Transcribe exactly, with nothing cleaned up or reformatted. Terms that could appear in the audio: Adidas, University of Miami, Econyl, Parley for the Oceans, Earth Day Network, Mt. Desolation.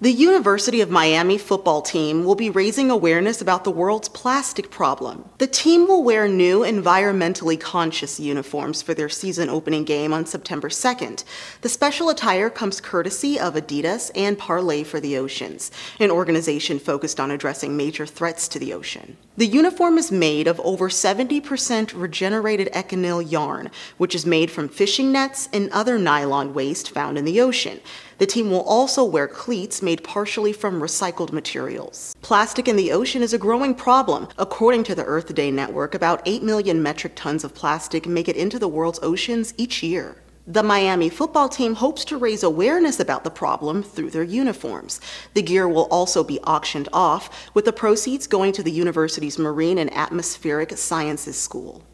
The University of Miami football team will be raising awareness about the world's plastic problem. The team will wear new environmentally conscious uniforms for their season opening game on September second. The special attire comes courtesy of Adidas and Parley for the Oceans, an organization focused on addressing major threats to the ocean. The uniform is made of over seventy percent regenerated Econyl yarn, which is made from fishing nets and other nylon waste found in the ocean. The team will also wear cleats made partially from recycled materials. Plastic in the ocean is a growing problem. According to the Earth Day Network, about eight million metric tons of plastic make it into the world's oceans each year. The Miami football team hopes to raise awareness about the problem through their uniforms. The gear will also be auctioned off, with the proceeds going to the university's Marine and Atmospheric Sciences School.